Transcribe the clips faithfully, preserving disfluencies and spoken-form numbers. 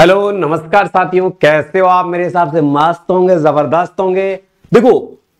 Hello नमस्कार साथियों, कैसे हो आप। मेरे हिसाब से मस्त होंगे, जबरदस्त होंगे। देखो,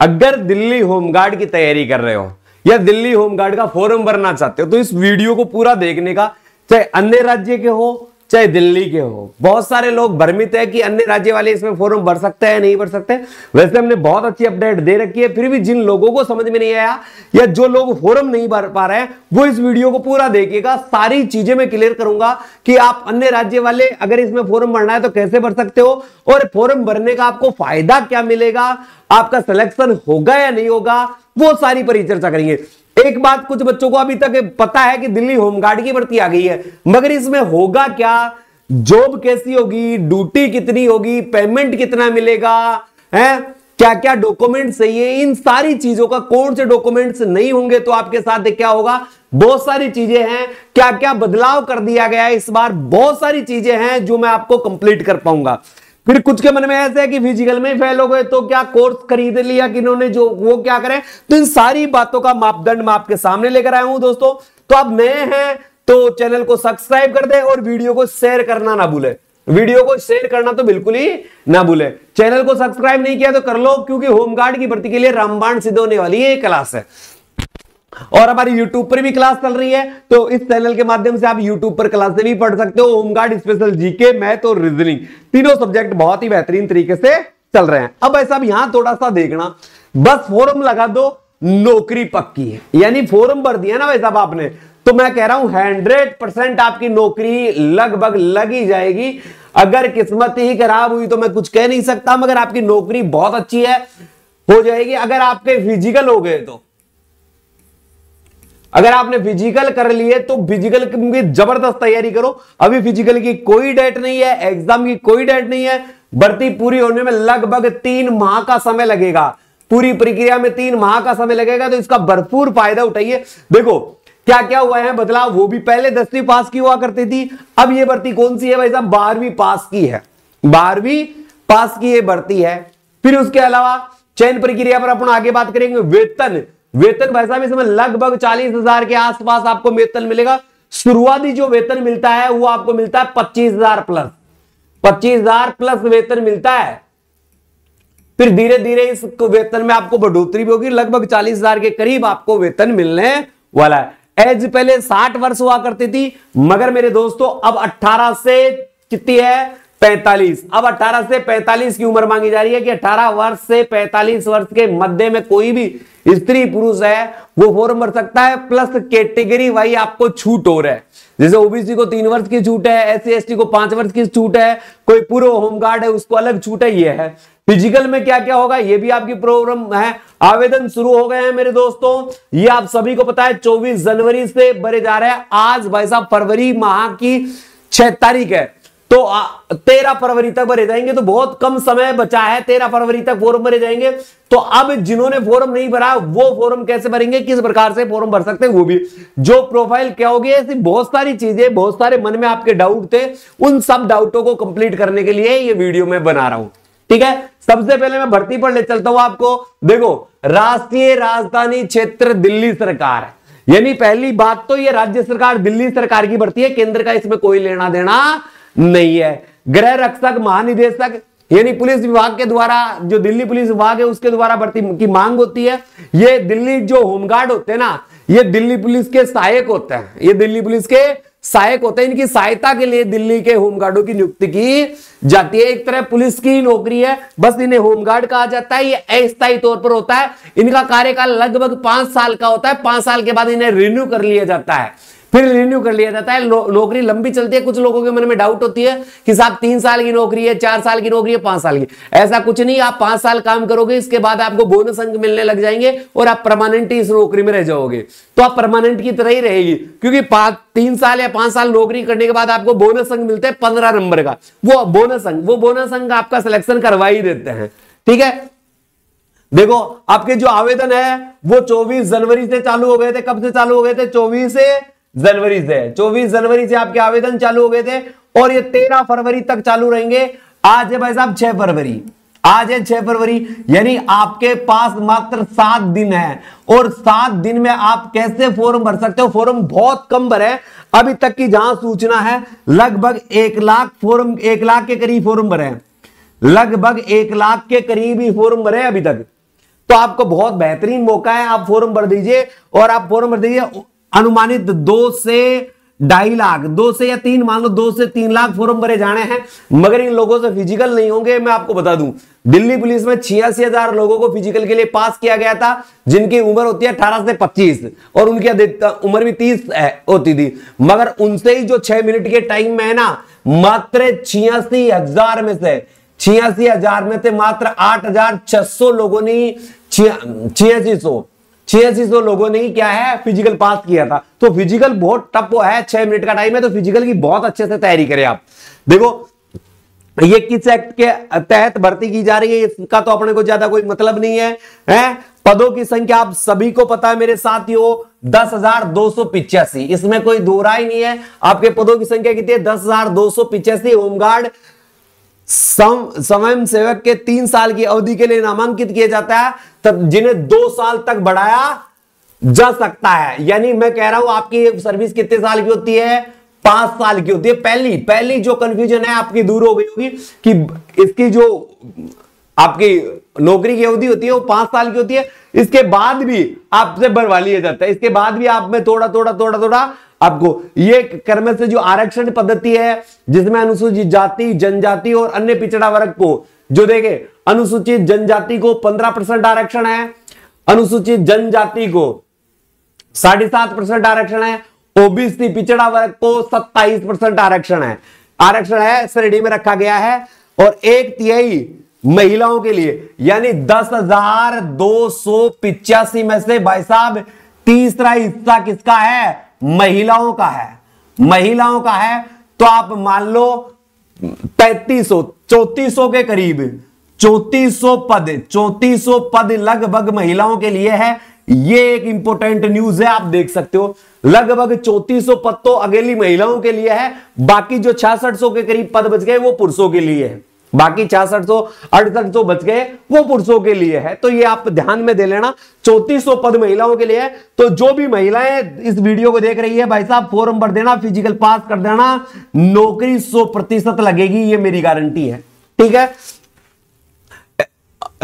अगर दिल्ली होमगार्ड की तैयारी कर रहे हो या दिल्ली होमगार्ड का फॉर्म भरना चाहते हो तो इस वीडियो को पूरा देखने का, चाहे अन्य राज्य के हो चाहे दिल्ली के हो। बहुत सारे लोग भ्रमित है कि अन्य राज्य वाले इसमें फॉर्म भर सकते हैं नहीं भर सकते। वैसे हमने बहुत अच्छी अपडेट दे रखी है, फिर भी जिन लोगों को समझ में नहीं आया या जो लोग फॉर्म नहीं भर पा रहे हैं वो इस वीडियो को पूरा देखिएगा। सारी चीजें मैं क्लियर करूंगा कि आप अन्य राज्य वाले अगर इसमें फॉर्म भरना है तो कैसे भर सकते हो और फॉर्म भरने का आपको फायदा क्या मिलेगा, आपका सिलेक्शन होगा या नहीं होगा, वो सारी परिचर्चा करेंगे। एक बात कुछ बच्चों को अभी तक पता है कि दिल्ली होमगार्ड की भर्ती आ गई है, मगर इसमें होगा क्या, जॉब कैसी होगी, ड्यूटी कितनी होगी, पेमेंट कितना मिलेगा, हैं? क्या क्या डॉक्यूमेंट चाहिए, इन सारी चीजों का, कौन से डॉक्यूमेंट्स नहीं होंगे तो आपके साथ क्या होगा, बहुत सारी चीजें हैं। क्या क्या बदलाव कर दिया गया है इस बार, बहुत सारी चीजें हैं जो मैं आपको कंप्लीट कर पाऊंगा। फिर कुछ के मन में ऐसे है कि फिजिकल में फेल हो गए तो क्या कोर्स खरीद लिया कि इन्होंने, जो वो क्या करें, तो इन सारी बातों का मापदंड मैं आपके सामने लेकर आया हूं दोस्तों। तो आप नए हैं तो चैनल को सब्सक्राइब कर दें और वीडियो को शेयर करना ना भूले। वीडियो को शेयर करना तो बिल्कुल ही ना भूले। चैनल को सब्सक्राइब नहीं किया तो कर लो, क्योंकि होमगार्ड की भर्ती के लिए रामबाण सिद्ध होने वाली ये क्लास है और हमारी यूट्यूब पर भी क्लास चल रही है। तो इस चैनल के माध्यम से आप यूट्यूब पर क्लासें भी पढ़ सकते हो। होमगार्ड स्पेशल जीके, मैथ और रीजनिंग तीनों सब्जेक्ट बहुत ही बेहतरीन तरीके से चल रहे हैं। अब ऐसा यहां थोड़ा सा देखना, बस फॉर्म लगा दो, नौकरी पक्की है। यानी फॉर्म भर दिया ना भाई साहब आपने, तो मैं कह रहा हूं हंड्रेड परसेंट आपकी नौकरी लगभग लग ही जाएगी। अगर किस्मत ही खराब हुई तो मैं कुछ कह नहीं सकता, मगर आपकी नौकरी बहुत अच्छी है, हो जाएगी। अगर आपके फिजिकल हो गए तो, अगर आपने फिजिकल कर लिए तो फिजिकल की जबरदस्त तैयारी करो। अभी फिजिकल की कोई डेट नहीं है, एग्जाम की कोई डेट नहीं है। भर्ती पूरी होने में लगभग तीन माह का समय लगेगा, पूरी प्रक्रिया में तीन माह का समय लगेगा, तो इसका भरपूर फायदा उठाइए। देखो क्या क्या हुआ है बदलाव, वो भी पहले दसवीं पास की हुआ करती थी, अब ये भर्ती कौन सी है भाई साहब, बारहवीं पास की है। बारहवीं पास की ये भर्ती है। फिर उसके अलावा चयन प्रक्रिया पर अपन आगे बात करेंगे। वेतन, वेतन भाई साहब इसमें लगभग चालीस हजार के आसपास आपको वेतन मिलेगा। शुरुआती जो वेतन मिलता है वो आपको मिलता है पच्चीस हजार प्लस, पच्चीस हजार प्लस वेतन मिलता है। फिर धीरे धीरे इस वेतन में आपको बढ़ोतरी भी होगी, लगभग चालीस हजार के करीब आपको वेतन मिलने वाला है। एज पहले साठ वर्ष हुआ करती थी, मगर मेरे दोस्तों अब अट्ठारह से कितनी है, पैंतालीस। अब अठारह से पैंतालीस की उम्र मांगी जा रही है कि अठारह वर्ष से पैंतालीस वर्ष के मध्य में कोई भी स्त्री पुरुष है वो फॉर्म भर सकता है। प्लस कैटेगरी वाइज आपको छूट हो रहा है, जैसे ओबीसी को तीन वर्ष की छूट है, एससी एसटी को पांच वर्ष की छूट है, कोई पूर्व होमगार्ड है उसको अलग छूट है। ये है फिजिकल में क्या क्या होगा, ये भी आपकी प्रोग्राम है। आवेदन शुरू हो गए हैं मेरे दोस्तों, ये आप सभी को पता है, चौबीस जनवरी से भरे जा रहे हैं। आज भाई साहब फरवरी माह की छह तारीख है, तो तेरह फरवरी तक भरे जाएंगे, तो बहुत कम समय बचा है। तेरह फरवरी तक फॉर्म भरे जाएंगे। तो अब जिन्होंने फॉर्म नहीं भरा वो फॉर्म कैसे भरेंगे, किस प्रकार से फॉर्म भर सकते हैं, वो भी जो प्रोफाइल क्या होगी, ऐसी बहुत सारी चीजें, बहुत सारे मन में आपके डाउट थे, उन सब डाउटों को कंप्लीट करने के लिए ये वीडियो में बना रहा हूं। ठीक है, सबसे पहले मैं भर्ती पर ले चलता हूं आपको। देखो, राष्ट्रीय राजधानी क्षेत्र दिल्ली सरकार, यानी पहली बात तो ये राज्य सरकार दिल्ली सरकार की भर्ती है, केंद्र का इसमें कोई लेना देना नहीं है। गृह रक्षक महानिदेशक, यानी पुलिस विभाग के द्वारा, जो दिल्ली पुलिस विभाग है उसके द्वारा भर्ती की मांग होती है। ये दिल्ली जो होमगार्ड होते हैं ना, ये दिल्ली पुलिस के सहायक होते हैं, ये दिल्ली पुलिस के सहायक होते हैं। इनकी सहायता के लिए दिल्ली के होमगार्डों की नियुक्ति की जाती है। एक तरह पुलिस की नौकरी है, बस इन्हें होमगार्ड कहा जाता है। ये अस्थायी तौर पर होता है, इनका कार्यकाल लगभग पांच साल का होता है। पांच साल के बाद इन्हें रिन्यू कर लिया जाता है, फिर रिन्यू कर लिया जाता है। नौकरी लंबी चलती है। कुछ लोगों के मन में डाउट होती है कि साहब तीन साल की नौकरी है, चार साल की नौकरी है, पांच साल की। ऐसा कुछ नहीं, आप पांच साल काम करोगे, इसके बाद आपको बोनस अंक मिलने लग जाएंगे और आप परमानेंट इस नौकरी में रह जाओगे, तो आप परमानेंट की तरह ही रहेगी, क्योंकि पांच तीन साल या पांच साल नौकरी करने के बाद आपको बोनस अंक मिलता है पंद्रह नंबर का। वो बोनस अंक वो बोनस अंक आपका सिलेक्शन करवा ही देते हैं। ठीक है, देखो आपके जो आवेदन है वो चौबीस जनवरी से चालू हो गए थे। कब से चालू हो गए थे? चौबीस जनवरी से चौबीस जनवरी से आपके आवेदन चालू हो गए थे और ये तेरह फरवरी तक चालू रहेंगे। आज है भाई साहब छह फरवरी, आज है छह फरवरी, यानी आपके पास मात्र सात दिन है और सात दिन में आप कैसे फॉर्म भर सकते हो। फॉर्म बहुत कम भरे हैं अभी तक की जहां सूचना है, लगभग एक लाख फॉर्म एक लाख के करीब फॉर्म भरे हैं, लगभग एक लाख के करीब ही फॉर्म भरे हैं अभी तक। तो आपको बहुत बेहतरीन मौका है, आप फॉर्म भर दीजिए और आप फॉर्म भर दीजिए। अनुमानित दो से ढाई लाख दो से या तीन मान लो दो से तीन लाख फॉर्म भरे जाने हैं, मगर इन लोगों से फिजिकल नहीं होंगे। मैं आपको बता दूं, दिल्ली पुलिस में छियासी हजार लोगों को फिजिकल के लिए पास किया गया था, जिनकी उम्र होती है अठारह से पच्चीस और उनकी उम्र भी तीस होती थी, मगर उनसे ही जो छह मिनट के टाइम में है ना, मात्र छियासी हजार में से छियासी हजार में से मात्र आठ हजार छह सौ लोगों ने छियासी सौ छियासी सौ लोगों ने क्या है फिजिकल पास किया था। तो फिजिकल बहुत टफ है, छह मिनट का टाइम है, तो फिजिकल की बहुत अच्छे से तैयारी करें आप। देखो ये किस एक्ट के तहत भर्ती की जा रही है, इसका तो अपने को ज्यादा कोई मतलब नहीं है, है? पदों की संख्या आप सभी को पता है मेरे साथियों, दस हजार दो सौ पिचासी, इसमें कोई दो राय नहीं है। आपके पदों की संख्या कितनी है? दस हजार दो सौ पिचासी। होमगार्ड सम स्वयं सेवक के तीन साल की अवधि के लिए नामांकित किया जाता है, तब जिन्हें दो साल तक बढ़ाया जा सकता है। यानी मैं कह रहा हूं आपकी सर्विस कितने साल की होती है? पांच साल की होती है। पहली पहली जो कंफ्यूजन है आपकी दूर हो गई होगी कि इसकी जो आपकी नौकरी की अवधि होती है वो पांच साल की होती है। इसके बाद भी आपसे बढ़वा लिया जाता है, इसके बाद भी आप में थोड़ा थोड़ा थोड़ा थोड़ा आपको ये क्रम से जो आरक्षण पद्धति है, जिसमें अनुसूचित जाति, जनजाति और अन्य पिछड़ा वर्ग को जो देखे, अनुसूचित जनजाति को पंद्रह परसेंट आरक्षण है, अनुसूचित जनजाति को साढ़े सात परसेंट आरक्षण है, ओबीसी पिछड़ा वर्ग को सत्ताईस परसेंट आरक्षण है आरक्षण है श्रेणी में रखा गया है, और एक तिहाई महिलाओं के लिए। यानी दस हजार दो सौ पिचासी में से भाई साहब तीसरा हिस्सा किसका है? महिलाओं का है, महिलाओं का है। तो आप मान लो पैंतीस सौ चौतीस सौ के करीब चौतीस सौ पद चौतीस सौ पद लगभग महिलाओं के लिए है। ये एक इंपॉर्टेंट न्यूज है, आप देख सकते हो। लगभग चौतीस सौ पद तो अकेली महिलाओं के लिए है, बाकी जो छियासठ सौ के करीब पद बच गए वो पुरुषों के लिए है, बाकी छियासठ सौ अड़सठ सौ बच गए वो पुरुषों के लिए है। तो ये आप ध्यान में दे लेना, चौतीस सौ पद महिलाओं के लिए है। तो जो भी महिलाएं इस वीडियो को देख रही है भाई साहब, फॉर्म भर देना, फिजिकल पास कर देना, नौकरी सौ प्रतिशत लगेगी, ये मेरी गारंटी है, ठीक है।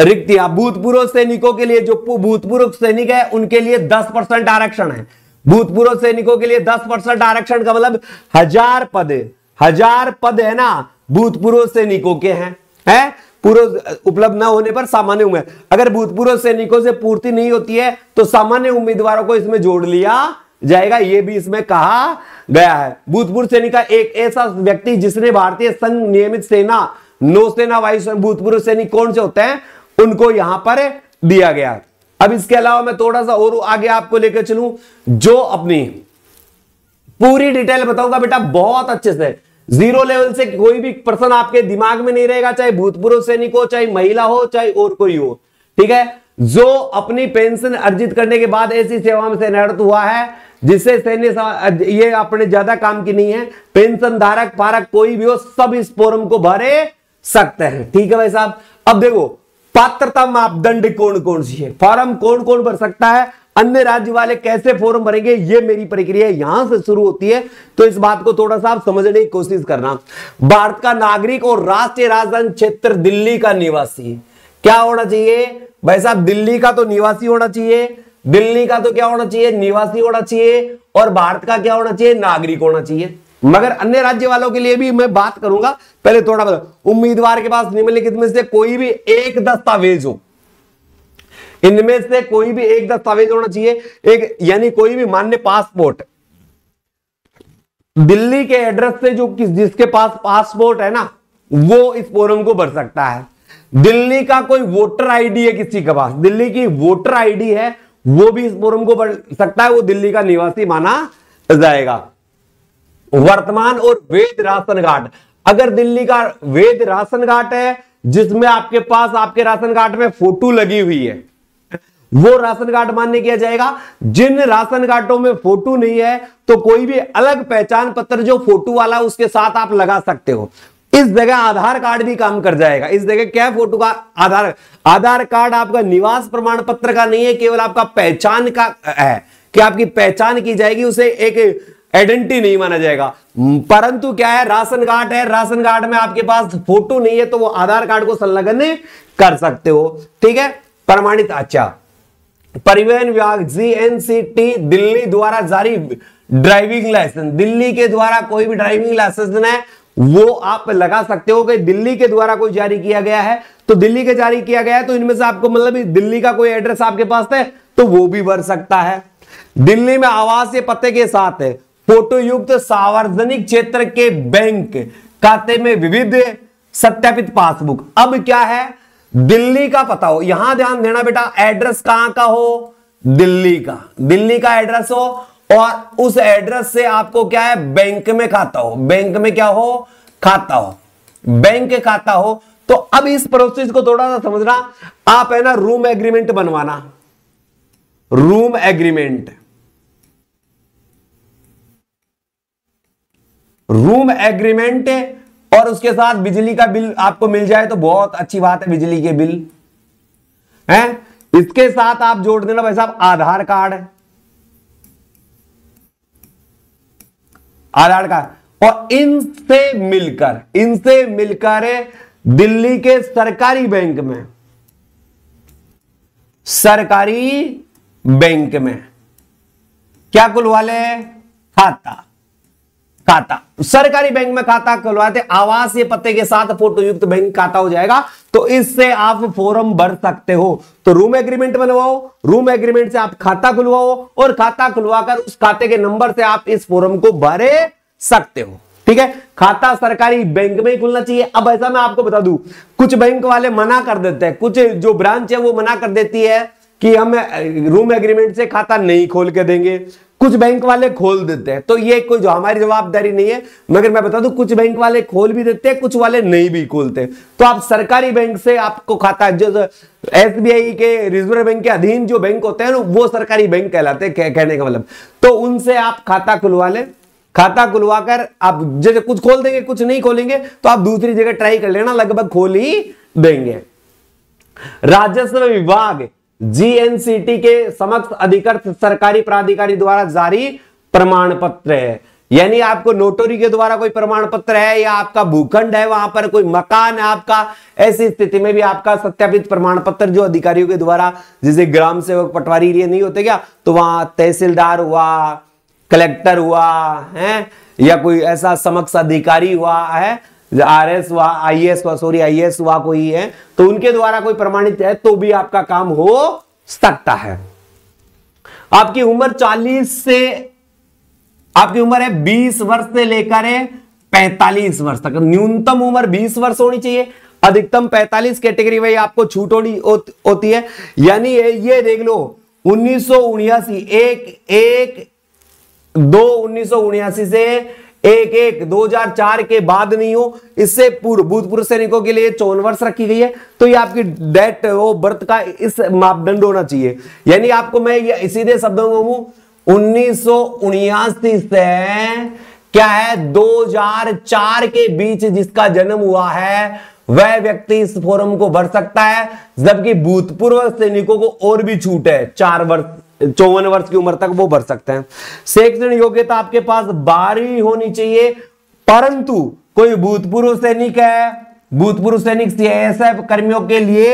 रिक्तियां भूतपूर्व सैनिकों के लिए, जो भूतपूर्व सैनिक है उनके लिए दस परसेंट आरक्षण है। भूतपूर्व सैनिकों के लिए दस परसेंट आरक्षण का मतलब हजार पद हजार पद है ना, भूतपूर्व सैनिकों के हैं हैं पूर्व उपलब्ध न होने पर सामान्य उम्र, अगर भूतपूर्व सैनिकों से पूर्ति नहीं होती है तो सामान्य उम्मीदवारों को इसमें जोड़ लिया जाएगा, यह भी इसमें कहा गया है। भूतपूर्व सैनिक का एक ऐसा व्यक्ति जिसने भारतीय संघ, नियमित सेना, नौसेना, वायुसेना, भूतपूर्व सैनिक कौन से होते हैं उनको यहां पर दिया गया। अब इसके अलावा मैं थोड़ा सा और आगे आपको लेकर चलू, जो अपनी पूरी डिटेल बताऊंगा बेटा बहुत अच्छे से, जीरो लेवल से कोई भी पर्सन आपके दिमाग में नहीं रहेगा, चाहे भूतपूर्व सैनिक हो, चाहे महिला हो, चाहे और कोई हो, ठीक है। जो अपनी पेंशन अर्जित करने के बाद ऐसी सेवा में सेवानिवृत्त हुआ है जिससे सैन्य, ये अपने ज्यादा काम की नहीं है, पेंशन धारक पारक कोई भी हो, सब इस फॉर्म को भरे सकते हैं, ठीक है भाई साहब। अब देखो पात्रता मापदंड कौन कौन सी है, फॉर्म कौन कौन भर सकता है, अन्य राज्य वाले कैसे फॉर्म भरेंगे, ये मेरी प्रक्रिया यहां से शुरू होती है। तो इस बात को थोड़ा सा आप समझने की कोशिश करना। भारत का नागरिक और राष्ट्रीय राजधानी क्षेत्र दिल्ली का निवासी क्या होना चाहिए भाई साहब? दिल्ली का तो निवासी होना चाहिए, दिल्ली का तो क्या होना चाहिए? निवासी होना चाहिए, और भारत का क्या होना चाहिए? नागरिक होना चाहिए। मगर अन्य राज्य वालों के लिए भी मैं बात करूंगा, पहले थोड़ा बहुत। उम्मीदवार के पास निम्नलिखित में से कोई भी एक दस्तावेज हो, इनमें से कोई भी एक दस्तावेज होना चाहिए, एक यानी कोई भी मान्य पासपोर्ट, दिल्ली के एड्रेस से जो किस जिसके पास पासपोर्ट है ना वो इस फॉर्म को भर सकता है। दिल्ली का कोई वोटर आईडी है किसी के पास, दिल्ली की वोटर आईडी है, वो भी इस फॉर्म को भर सकता है, वो दिल्ली का निवासी माना जाएगा। वर्तमान और वैध राशन कार्ड, अगर दिल्ली का वैध राशन कार्ड है जिसमें आपके पास आपके राशन कार्ड में फोटो लगी हुई है, वो राशन कार्ड मान्य किया जाएगा। जिन राशन कार्डों में फोटो नहीं है तो कोई भी अलग पहचान पत्र जो फोटो वाला उसके साथ आप लगा सकते हो। इस जगह आधार कार्ड भी काम कर जाएगा। इस जगह क्या फोटो का आधार आधार कार्ड आपका निवास प्रमाण पत्र का नहीं है, केवल आपका पहचान का है कि आपकी पहचान की जाएगी, उसे एक आइडेंटिटी नहीं माना जाएगा। परंतु क्या है, राशन कार्ड है, राशन कार्ड में आपके पास फोटो नहीं है तो वो आधार कार्ड को संलग्न कर सकते हो। ठीक है, प्रमाणित। अच्छा, परिवहन विभाग जीएनसीटी दिल्ली द्वारा जारी ड्राइविंग लाइसेंस, दिल्ली के द्वारा कोई भी ड्राइविंग लाइसेंस है वो आप लगा सकते हो कि दिल्ली के द्वारा कोई जारी किया गया है। तो दिल्ली के जारी किया गया है तो इनमें से आपको मतलब दिल्ली का कोई एड्रेस आपके पास है तो वो भी भर सकता है। दिल्ली में आवासीय पते के साथ है फोटोयुक्त सार्वजनिक क्षेत्र के बैंक खाते में विविध सत्यापित पासबुक। अब क्या है, दिल्ली का पता हो, यहां ध्यान देना बेटा, एड्रेस कहां का हो, दिल्ली का, दिल्ली का एड्रेस हो और उस एड्रेस से आपको क्या है, बैंक में खाता हो, बैंक में क्या हो, खाता हो, बैंक खाता हो। तो अब इस प्रोसेस को थोड़ा सा समझना आप, है ना। रूम एग्रीमेंट बनवाना, रूम एग्रीमेंट, रूम एग्रीमेंट और उसके साथ बिजली का बिल आपको मिल जाए तो बहुत अच्छी बात है, बिजली के बिल हैं। इसके साथ आप जोड़ देना भाई साहब आधार कार्ड, आधार कार्ड और इनसे मिलकर इनसे मिलकर दिल्ली के सरकारी बैंक में, सरकारी बैंक में क्या खुलवाले, खाता, खाता, सरकारी बैंक में खाता खुलवाते, आवासीय पते के साथ फोटोयुक्त बैंक खाता हो जाएगा। तो इससे आप फॉर्म भर सकते हो। तो रूम एग्रीमेंट बनवाओ, रूम एग्रीमेंट से आप खाता खुलवाओ और खाता खुलवाकर उस खाते के नंबर से आप इस फॉर्म को भरे सकते हो। ठीक है, खाता सरकारी बैंक में ही खुलना चाहिए। अब ऐसा मैं आपको बता दूं, कुछ बैंक वाले मना कर देते हैं, कुछ जो ब्रांच है वो मना कर देती है कि हम रूम एग्रीमेंट से खाता नहीं खोल के देंगे, कुछ बैंक वाले खोल देते हैं। तो ये कोई जो हमारी जवाबदारी नहीं है, मगर मैं बता दूं कुछ बैंक वाले खोल भी देते हैं, कुछ वाले नहीं भी खोलते। तो आप सरकारी बैंक से आपको खाता, जो एसबीआई के रिजर्व बैंक के अधीन जो बैंक होते हैं ना वो सरकारी बैंक कहलाते हैं, कहने का मतलब। तो उनसे आप खाता खुलवा ले, खाता खुलवाकर आप जैसे कुछ खोल देंगे, कुछ नहीं खोलेंगे तो आप दूसरी जगह ट्राई कर लेना, लगभग खोल ही देंगे। राजस्व विभाग जीएनसीटी के समक्ष अधिकृत सरकारी प्राधिकारी द्वारा जारी प्रमाण पत्र है, यानी आपको नोटरी के द्वारा कोई प्रमाण पत्र है या आपका भूखंड है, वहां पर कोई मकान है आपका, ऐसी स्थिति में भी आपका सत्यापित प्रमाण पत्र जो अधिकारियों के द्वारा, जैसे ग्राम सेवक पटवारी लिए नहीं होते क्या, तो वहां तहसीलदार हुआ, कलेक्टर हुआ है, या कोई ऐसा समक्ष अधिकारी हुआ है, आर एस हुआ, आई एस हुआ, सॉरी आई एस हुआ कोई है, तो उनके द्वारा कोई प्रमाणित है तो भी आपका काम हो सकता है। आपकी उम्र चालीस से, आपकी उम्र है बीस वर्ष से लेकर पैंतालीस वर्ष तक, न्यूनतम उम्र बीस वर्ष होनी चाहिए, अधिकतम पैंतालीस, कैटेगरी में आपको छूट होनी होती है। यानी ये देख लो उन्नीस सौ उन्यासी एक एक दो उन्नीस सौ उन्यासी से एक एक दो हजार चार के बाद नहीं हो, इससे पूर्व भूतपूर्व सैनिकों के लिए चौवन वर्ष रखी गई है। तो ये आपकी डेट ऑफ बर्थ का इस मापदंड होना चाहिए। यानी आपको मैं सीधे शब्दों में कहूं, उन्नीस सौ उन्यासी से क्या है दो हजार चार के बीच जिसका जन्म हुआ है वह व्यक्ति इस फॉर्म को भर सकता है, जबकि भूतपूर्व सैनिकों को और भी छूट है, चार वर्ष चौवन वर्ष की उम्र तक वो भर सकते हैं। शैक्षणिक योग्यता आपके पास बारहवीं होनी चाहिए, परंतु कोई भूतपूर्व सैनिक है, भूतपूर्व सैनिक सीआईएसएफ कर्मियों के लिए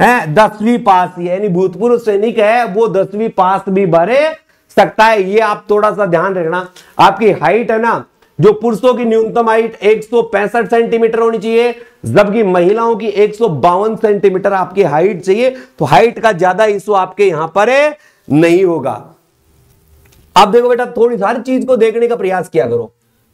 है दसवीं पास, यानी भूतपूर्व सैनिक है वो दसवीं पास भी भर सकता है। ये आप थोड़ा सा ध्यान रखना। आपकी हाइट है ना, जो पुरुषों की न्यूनतम हाइट एक सौ पैंसठ सेंटीमीटर होनी चाहिए, जबकि महिलाओं की एक सौ बावन सेंटीमीटर आपकी हाइट चाहिए। तो हाइट का ज्यादा इशू आपके यहां पर है नहीं होगा। आप देखो बेटा, थोड़ी हर चीज को देखने का प्रयास किया करो,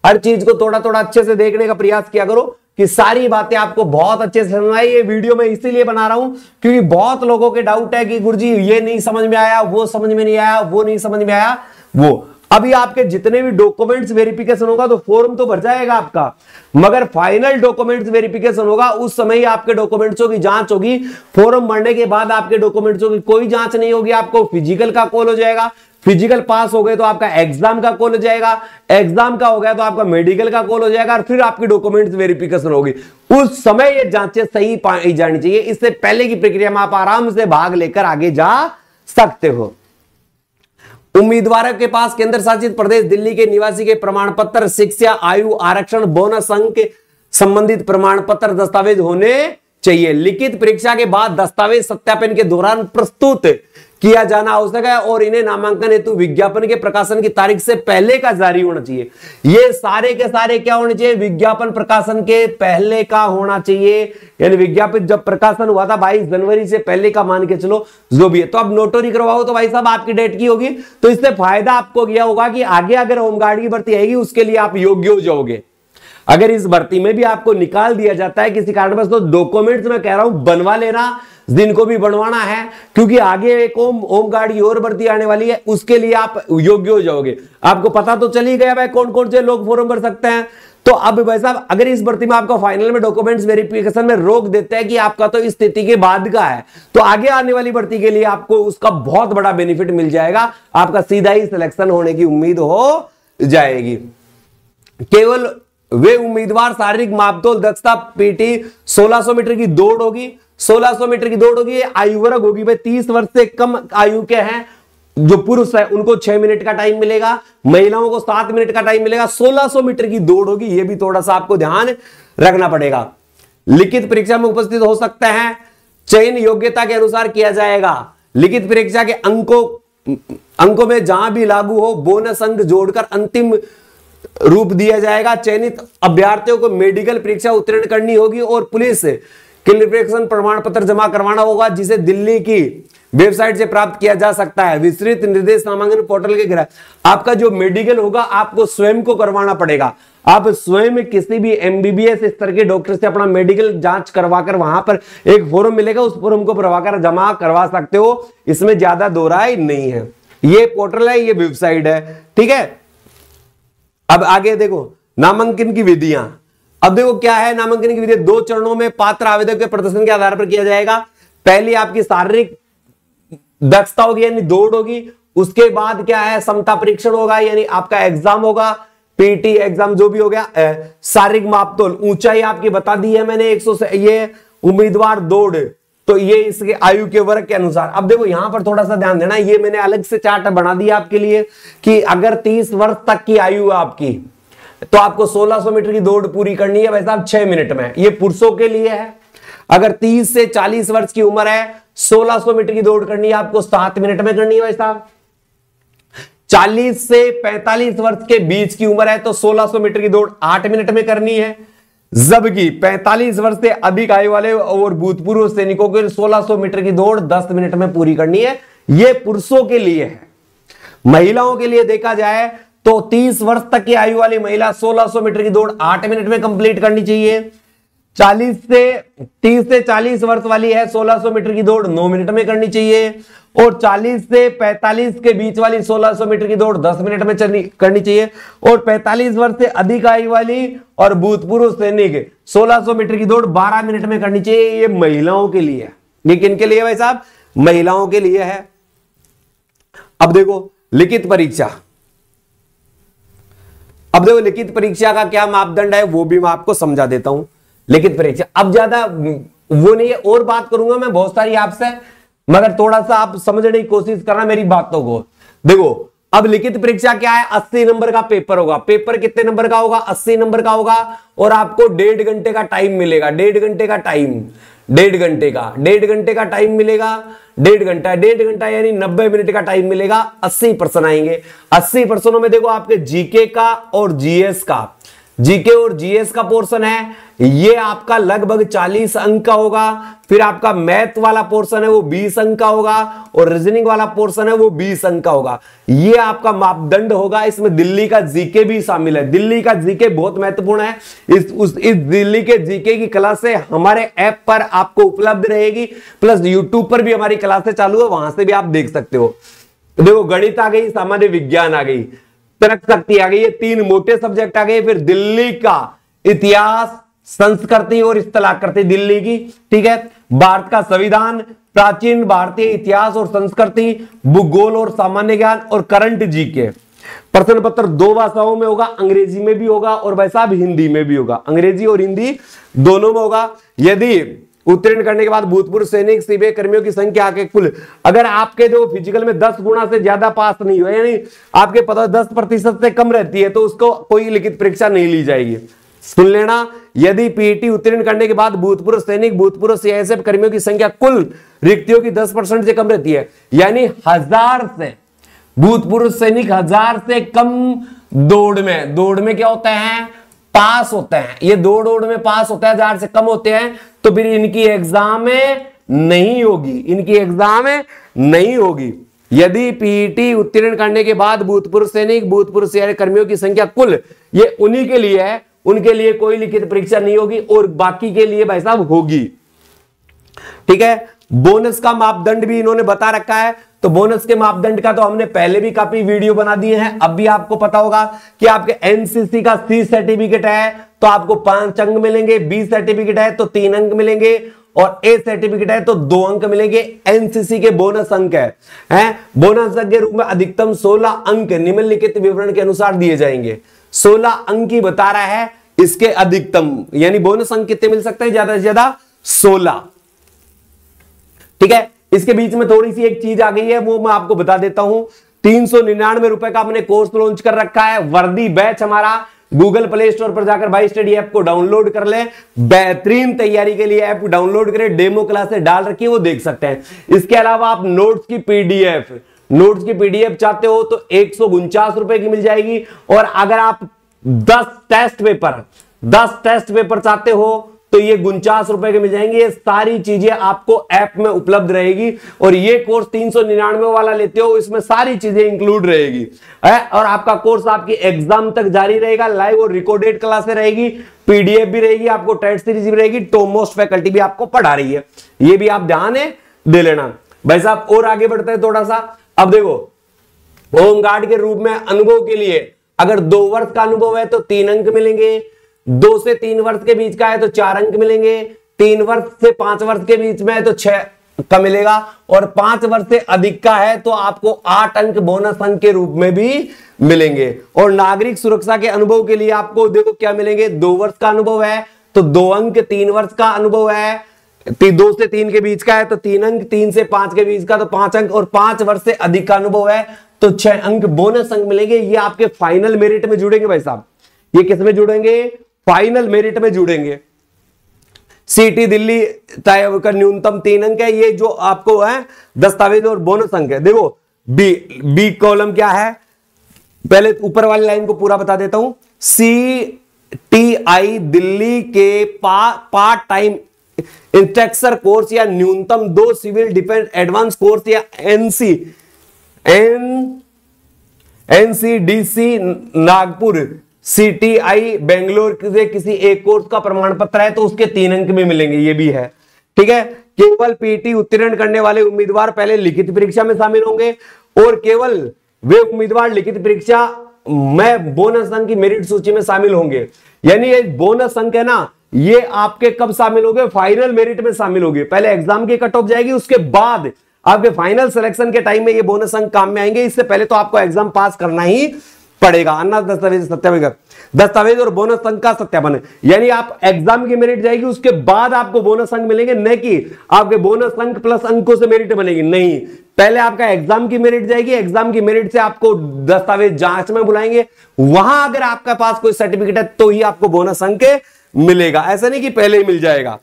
हर चीज को थोड़ा थोड़ा अच्छे से देखने का प्रयास किया करो कि सारी बातें आपको बहुत अच्छे से समझ आए। ये वीडियो मैं इसीलिए बना रहा हूं क्योंकि बहुत लोगों के डाउट है कि गुरुजी ये नहीं समझ में आया, वो समझ में नहीं आया, वो नहीं समझ में आया वो। अभी आपके जितने भी डॉक्यूमेंट्स वेरिफिकेशन होगा तो फॉर्म तो भर जाएगा आपका, मगर फाइनल डॉक्यूमेंट्स वेरिफिकेशन होगा उस समय ही आपके डॉक्यूमेंट्सों की जांच होगी। फॉर्म भरने के बाद आपके डॉक्यूमेंट्सों की कोई जांच नहीं होगी, आपको फिजिकल का कॉल हो जाएगा, फिजिकल पास हो गए तो आपका एग्जाम का कॉल हो जाएगा, एग्जाम का हो गया तो आपका मेडिकल का कॉल हो जाएगा और फिर आपकी डॉक्यूमेंट्स वेरिफिकेशन होगी। उस समय ये जांचें सही पाई जानी चाहिए, इससे पहले की प्रक्रिया में आप आराम से भाग लेकर आगे जा सकते हो। उम्मीदवारों के पास केंद्र शासित प्रदेश दिल्ली के निवासी के प्रमाण पत्र, शिक्षा, आयु, आरक्षण, बोनस अंक संबंधित प्रमाण पत्र दस्तावेज होने चाहिए। लिखित परीक्षा के बाद दस्तावेज सत्यापन के दौरान प्रस्तुत किया जाना आवश्यक है और इन्हें नामांकन हेतु विज्ञापन के प्रकाशन की तारीख से पहले का जारी होना चाहिए। ये सारे के सारे क्या होने चाहिए? विज्ञापन प्रकाशन के पहले का होना चाहिए, यानी विज्ञापन जब प्रकाशन हुआ था बाईस जनवरी से पहले का मान के चलो, जो भी है। तो अब नोटरी करवाओ तो भाई साहब आपकी डेट की होगी, तो इससे फायदा आपको यह होगा कि आगे अगर होमगार्ड की भर्ती आएगी उसके लिए आप योग्य हो जाओगे। अगर इस भर्ती में भी आपको निकाल दिया जाता है किसी कारणवश तो डॉक्यूमेंट्स में कह रहा हूं बनवा लेना, जिनको भी बनवाना है, क्योंकि आगे एक होम होमगार्ड की और भर्ती आने वाली है, उसके लिए आप योग्य हो जाओगे। आपको पता तो चल ही गया भाई कौन कौन से लोग फॉर्म भर सकते हैं। तो अब भाई साहब अगर इस भर्ती में आपका फाइनल में डॉक्यूमेंट्स वेरिफिकेशन में रोक देता है कि आपका तो इस स्थिति के बाद का है, तो आगे आने वाली भर्ती के लिए आपको उसका बहुत बड़ा बेनिफिट मिल जाएगा, आपका सीधा ही सिलेक्शन होने की उम्मीद हो जाएगी। केवल वे उम्मीदवार शारीरिक मापतोल दक्षता पीटी सोलह सौ मीटर की दौड़ होगी, सोलह सौ मीटर की दौड़ होगी, आयु वर्ग होगी भाई तीस वर्ष से कम आयु के हैं जो पुरुष है उनको छह मिनट का टाइम मिलेगा, महिलाओं को सात मिनट का टाइम मिलेगा। सोलह सौ मीटर की दौड़ होगी, यह भी थोड़ा सा आपको ध्यान रखना पड़ेगा। लिखित परीक्षा में उपस्थित हो सकते हैं, चयन योग्यता के अनुसार किया जाएगा। लिखित परीक्षा के अंकों अंकों में जहां भी लागू हो बोनस अंक जोड़कर अंतिम रूप दिया जाएगा। चयनित अभ्यर्थियों को मेडिकल परीक्षा उत्तीर्ण करनी होगी और पुलिस क्लियरेंस प्रमाण पत्र जमा करवाना होगा, जिसे दिल्ली की वेबसाइट से प्राप्त किया जा सकता है। विस्तृत निर्देश नामांकन पोर्टल के ग्राहक आपका जो मेडिकल होगा आपको स्वयं को करवाना पड़ेगा। आप स्वयं किसी भी एमबीबीएस स्तर के डॉक्टर से अपना मेडिकल जांच करवाकर वहां पर एक फॉर्म मिलेगा, उस फॉर्म को भरवाकर जमा करवा सकते हो। इसमें ज्यादा दोहराई नहीं है, ये पोर्टल है, ये वेबसाइट है, ठीक है। अब आगे देखो नामांकन की विधियां। अब देखो क्या है नामांकन की विधि, दो चरणों में पात्र आवेदक के प्रदर्शन के आधार पर किया जाएगा। पहली आपकी शारीरिक दक्षता होगी यानी दौड़ होगी, उसके बाद क्या है क्षमता परीक्षण होगा यानी आपका एग्जाम होगा, पीटी एग्जाम जो भी हो गया। शारीरिक मापतोल ऊंचाई आपकी बता दी है मैंने एक सौ, ये उम्मीदवार दौड़ तो ये इसके आयु के वर्ग के अनुसार। अब देखो यहां पर थोड़ा सा ध्यान देना, ये मैंने अलग से चार्ट बना दिया आपके लिए कि अगर तीस वर्ष तक की आयु है आपकी तो आपको सोलह सौ मीटर की दौड़ पूरी करनी है भाई साहब छह मिनट में, ये पुरुषों के लिए है। अगर तीस से चालीस वर्ष की उम्र है सोलह सौ मीटर की दौड़ करनी है आपको सात मिनट में करनी है भाई साहब। चालीस से पैंतालीस वर्ष के बीच की उम्र है तो सोलह सौ मीटर की दौड़ आठ मिनट में करनी है, जबकि पैंतालीस वर्ष से अधिक आयु वाले और भूतपूर्व सैनिकों के सोलह सौ मीटर की दौड़ दस मिनट में पूरी करनी है, यह पुरुषों के लिए है। महिलाओं के लिए देखा जाए तो तीस वर्ष तक की आयु वाली महिला सोलह सौ मीटर की दौड़ आठ मिनट में कंप्लीट करनी चाहिए। चालीस से तीस से चालीस वर्ष वाली है सोलह सौ मीटर की दौड़ नौ मिनट में करनी चाहिए और चालीस से पैंतालीस के बीच वाली सोलह सौ मीटर की दौड़ दस मिनट में करनी चाहिए और पैंतालीस वर्ष से अधिक आयु वाली और भूतपूर्व सैनिक सोलह सौ मीटर की दौड़ बारह मिनट में करनी चाहिए। ये महिलाओं के लिए है, ये किनके लिए भाई साहब? महिलाओं के लिए है। अब देखो लिखित परीक्षा, अब देखो लिखित परीक्षा का क्या मापदंड है वो भी मैं आपको समझा देता हूं। लिखित परीक्षा अब ज्यादा वो नहीं है, और बात करूंगा मैं बहुत सारी आपसे, मगर थोड़ा सा आप समझने की कोशिश करना मेरी बातों को। देखो अब लिखित परीक्षा क्या है, अस्सी नंबर का पेपर होगा। पेपर कितने नंबर का होगा? अस्सी नंबर का होगा और आपको डेढ़ घंटे का टाइम मिलेगा, डेढ़ घंटे का टाइम, डेढ़ घंटे का डेढ़ घंटे का टाइम मिलेगा, डेढ़ घंटा डेढ़ घंटा यानी नब्बे मिनट का टाइम मिलेगा। अस्सी परसेंट आएंगे, अस्सी परसेंटों में देखो आपके जीके का और जीएस का, जीके और जीएस का पोर्शन है ये आपका लगभग चालीस अंक का होगा, फिर आपका मैथ वाला पोर्शन है वो बीस अंक का होगा और रीजनिंग वाला पोर्शन है वो बीस अंक का होगा। ये आपका मापदंड होगा। इसमें दिल्ली का जीके भी शामिल है, दिल्ली का जीके बहुत महत्वपूर्ण है। इस उस इस दिल्ली के जीके की क्लासे हमारे ऐप पर आपको उपलब्ध रहेगी, प्लस यूट्यूब पर भी हमारी क्लासें चालू है, वहां से भी आप देख सकते हो। देखो गणित आ गई, सामान्य विज्ञान आ गई, तर्क शक्ति आ गई, ये तीन मोटे सब्जेक्ट आ गए। फिर दिल्ली का इतिहास, संस्कृति और स्थलाकृति दिल्ली की, ठीक है, भारत का संविधान, प्राचीन भारतीय इतिहास और संस्कृति, भूगोल और सामान्य ज्ञान और करंट जीके। प्रश्न पत्र दो भाषाओं में होगा, अंग्रेजी में भी होगा और भाई साहब हिंदी में भी होगा, अंग्रेजी और हिंदी दोनों में होगा। यदि उत्तीर्ण करने के बाद भूतपूर्व सैनिक सीबीआई कर्मियों की संख्या के कुल, अगर आपके जो फिजिकल में दस गुणा से ज्यादा पास नहीं हुए, यानी आपके पता दस प्रतिशत से कम रहती है, तो उसको कोई लिखित परीक्षा नहीं ली जाएगी। सुन लेना, यदि पीटी उत्तीर्ण करने के बाद भूतपूर्व सैनिक भूतपूर्व सीआईएसएफ कर्मियों की संख्या कुल रिक्तियों की दस परसेंट से कम रहती है, यानी हजार से भूतपूर्व सैनिक हजार से कम दौड़ में, दौड़ में क्या होता है पास होते हैं, ये दौड़ दौड़ में पास होता है, हजार से कम होते हैं, तो फिर इनकी एग्जाम नहीं होगी, इनकी एग्जाम नहीं होगी। यदि पीईटी उत्तीर्ण करने के बाद भूतपूर्व सैनिक भूतपूर्व सीआईएसएफ कर्मियों की संख्या कुल, ये उन्हीं के लिए है, उनके लिए कोई लिखित परीक्षा नहीं होगी और बाकी के लिए भाई साहब होगी। ठीक है, बोनस का मापदंड भी इन्होंने बता रखा है, तो बोनस के मापदंड का तो हमने पहले भी काफी वीडियो बना दिए हैं, अब भी आपको पता होगा कि आपके एनसीसी का सी सर्टिफिकेट है तो आपको पांच अंक मिलेंगे, बी सर्टिफिकेट है तो तीन अंक मिलेंगे और ए सर्टिफिकेट है तो दो अंक मिलेंगे। एनसीसी के बोनस अंक है, है? बोनस अंक के रूप में अधिकतम सोलह अंक निम्नलिखित विवरण के अनुसार दिए जाएंगे। सोलह अंक ही बता रहा है इसके अधिकतम, यानी बोनस अंक कितने मिल सकते हैं, ज्यादा से ज्यादा सोलह। ठीक है, इसके बीच में थोड़ी सी एक चीज आ गई है, वो मैं आपको बता देता हूं। तीन सौ निन्यानवे रुपए का हमने कोर्स लॉन्च कर रखा है, वर्दी बैच हमारा। गूगल प्ले स्टोर पर जाकर बाय स्टडी ऐप को डाउनलोड कर ले, बेहतरीन तैयारी के लिए ऐप डाउनलोड करें, डेमो क्लासेस डाल रखी है वो देख सकते हैं। इसके अलावा आप नोट्स की पीडीएफ नोट्स की पीडीएफ चाहते हो तो एक सौ उनचास रुपए की मिल जाएगी, और अगर आप दस टेस्ट पेपर दस टेस्ट पेपर चाहते हो तो ये उनचास रुपए के मिल जाएंगे। ये सारी चीजें आपको ऐप में उपलब्ध रहेगी, और ये कोर्स तीन सौ निन्यानवे वाला लेते हो इसमें सारी चीजें इंक्लूड रहेगी, और आपका कोर्स आपकी एग्जाम तक जारी रहेगा। लाइव और रिकॉर्डेड क्लासें रहेगी, पीडीएफ भी रहेगी, आपको टेस्ट सीरीज भी रहेगी, टॉपमोस्ट फैकल्टी भी आपको पढ़ा रही है, ये भी आप ध्यान दे लेना भाई साहब। और आगे बढ़ते हैं थोड़ा सा, अब देखो होम गार्ड के रूप में अनुभव के लिए अगर दो वर्ष का अनुभव है तो तीन अंक मिलेंगे, दो से तीन वर्ष के बीच का है तो चार अंक मिलेंगे, तीन वर्ष से पांच वर्ष के बीच में है तो छह का मिलेगा, और पांच वर्ष से अधिक का है तो आपको आठ अंक बोनस अंक के रूप में भी मिलेंगे। और नागरिक सुरक्षा के अनुभव के लिए आपको देखो क्या मिलेंगे, दो वर्ष का अनुभव है तो दो अंक, तीन वर्ष का अनुभव है दो से तीन के बीच का है तो तीन अंक, तीन से पांच के बीच का तो पांच अंक, और पांच वर्ष से अधिक का अनुभव है तो छह अंक बोनस अंक मिलेंगे। ये आपके फाइनल मेरिट में जुड़ेंगे भाई साहब, ये किसमें जुड़ेंगे, फाइनल मेरिट में जुड़ेंगे। सीटी दिल्ली का न्यूनतम तीन अंक है, ये जो आपको है दस्तावेज और बोनस अंक है। देखो बी बी कॉलम क्या है, पहले ऊपर वाली लाइन को पूरा बता देता हूं। सी टी आई दिल्ली के पा, पार्ट टाइम इंस्ट्रक्टर कोर्स या न्यूनतम दो सिविल डिफेंस एडवांस कोर्स या NC N NCDC Nagpur CTI Bangalore से किसी एक कोर्स का प्रमाण पत्र है तो उसके तीन अंक में मिलेंगे, ये भी है। ठीक है, केवल पीटी उत्तीर्ण करने वाले उम्मीदवार पहले लिखित परीक्षा में शामिल होंगे, और केवल वे उम्मीदवार लिखित परीक्षा में बोनस अंक की मेरिट सूची में शामिल होंगे। यानी ये बोनस अंक है ना, ये आपके कब शामिल होंगे, फाइनल मेरिट में शामिल होंगे। पहले एग्जाम की कट ऑफ जाएगी, उसके बाद आपके फाइनल सिलेक्शन के टाइम में ये बोनस अंक काम में आएंगे। इससे पहले तो आपको एग्जाम पास करना ही पड़ेगा। अन्ना दस्तावेज सत्यापन, दस्तावेज और बोनस अंक का सत्यापन, यानी आप एग्जाम की मेरिट जाएगी उसके बाद आपको बोनस अंक मिलेंगे, न कि आपके बोनस अंक प्लस अंकों से मेरिट बनेगी, नहीं। पहले आपका एग्जाम की मेरिट जाएगी, एग्जाम की मेरिट से आपको दस्तावेज जांच में बुलाएंगे, वहां अगर आपके पास कोई सर्टिफिकेट है तो ही आपको बोनस अंक मिलेगा, ऐसा नहीं कि पहले ही मिल जाएगा।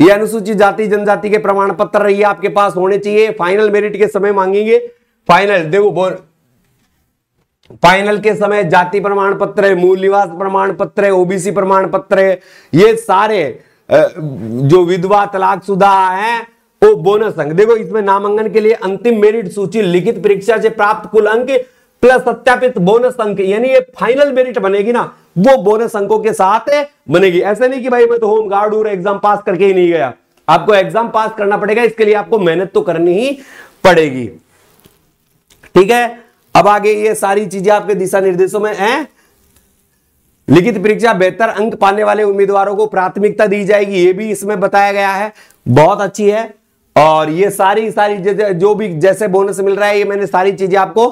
ये अनुसूचित जाति जनजाति के प्रमाण पत्र रही आपके पास होने चाहिए, फाइनल मेरिट के समय मांगेंगे। फाइनल देखो, फाइनल के समय जाति प्रमाण पत्र, मूल निवास प्रमाण पत्र, ओबीसी प्रमाण पत्र, ये सारे जो विधवा तलाकशुदा हैं वो बोनस अंक। देखो इसमें नामांकन के लिए अंतिम मेरिट सूची लिखित परीक्षा से प्राप्त कुल अंक प्लस सत्यापित बोनस अंक, यानी ये फाइनल मेरिट बनेगी ना, वो बोनस अंकों के साथ बनेगी। ऐसे नहीं कि भाई मैं तो होम गार्ड हूं एग्जाम पास करके ही नहीं गया, आपको एग्जाम पास करना पड़ेगा, इसके लिए आपको मेहनत तो करनी ही पड़ेगी। ठीक है, अब आगे ये सारी चीजें आपके दिशा निर्देशों में हैं। लिखित परीक्षा बेहतर अंक पाने वाले उम्मीदवारों को प्राथमिकता दी जाएगी, ये भी इसमें बताया गया है, बहुत अच्छी है। और ये सारी सारी जो भी जैसे बोनस मिल रहा है ये मैंने सारी चीजें आपको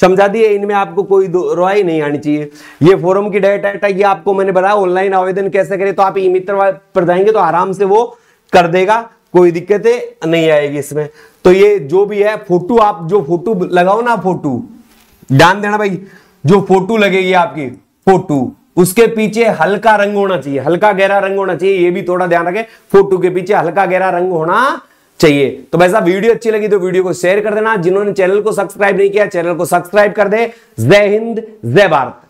समझा दी है, इनमें आपको कोई राय नहीं आनी चाहिए। ये फोरम की डाटा ये आपको मैंने बताया ऑनलाइन आवेदन कैसे करें, तो आप ई मित्र पर जाएंगे तो आराम से वो कर देगा, कोई दिक्कतें नहीं आएगी इसमें। तो ये जो भी है फोटो, आप जो फोटो लगाओ ना, फोटो ध्यान देना भाई, जो फोटो लगेगी आपकी फोटो उसके पीछे हल्का रंग होना चाहिए, हल्का गहरा रंग होना चाहिए, ये भी थोड़ा ध्यान रखें, फोटो के पीछे हल्का गहरा रंग होना चाहिए। तो वैसा वीडियो अच्छी लगी तो वीडियो को शेयर कर देना, जिन्होंने चैनल को सब्सक्राइब नहीं किया चैनल को सब्सक्राइब कर दे। जय हिंद जय भारत।